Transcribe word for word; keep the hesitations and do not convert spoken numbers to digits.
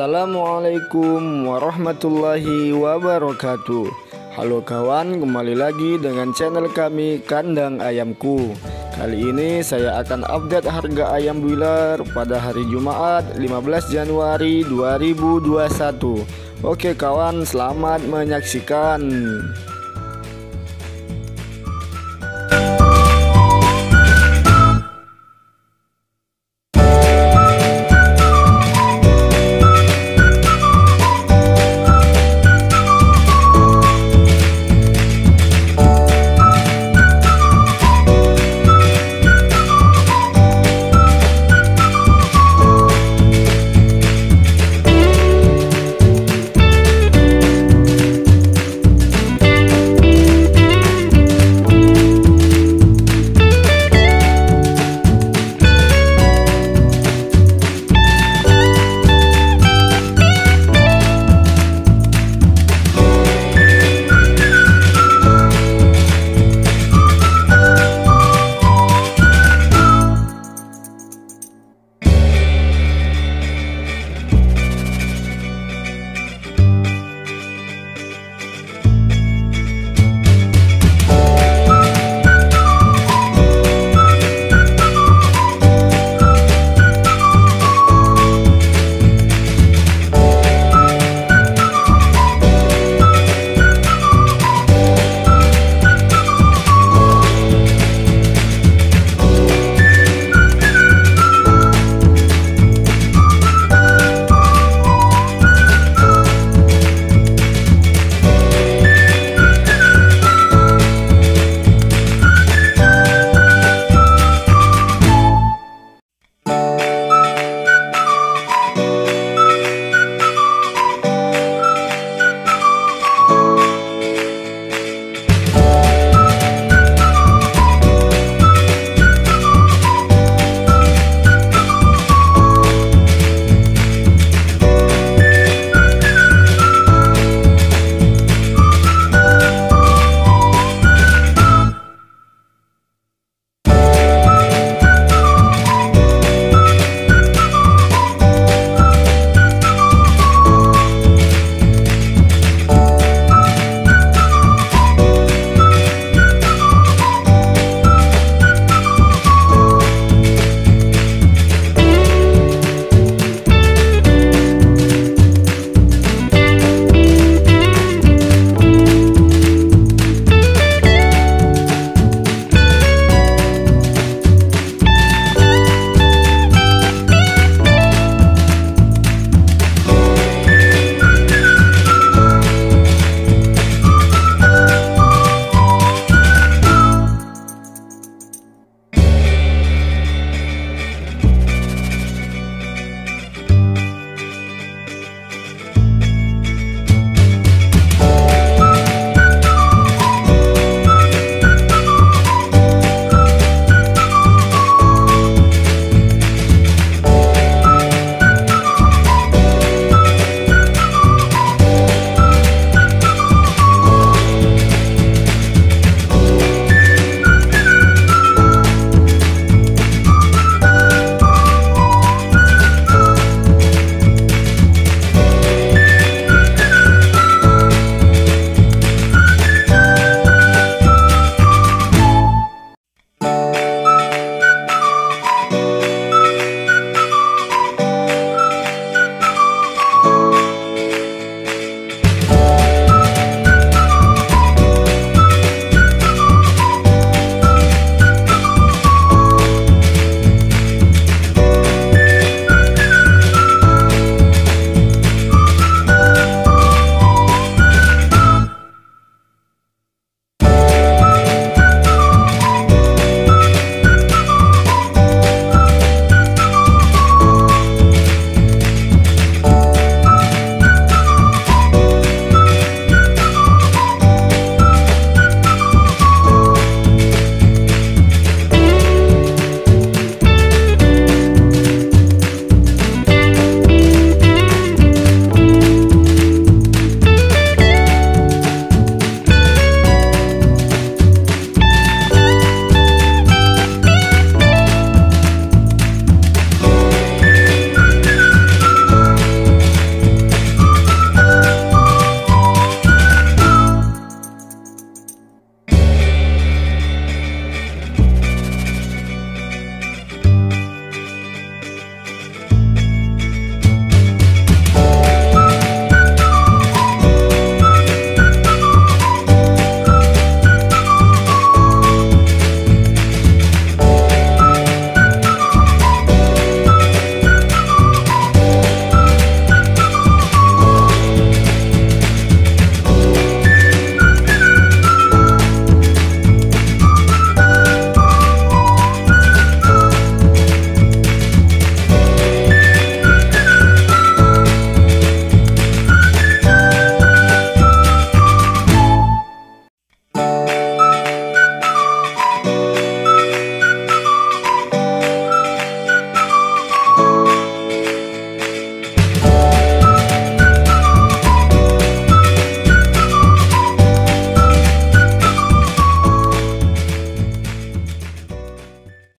Assalamualaikum warahmatullahi wabarakatuh. Halo kawan, kembali lagi dengan channel kami Kandang Ayamku. Kali ini saya akan update harga ayam boiler pada hari Jumat lima belas Januari dua ribu dua puluh satu. Oke kawan, selamat menyaksikan.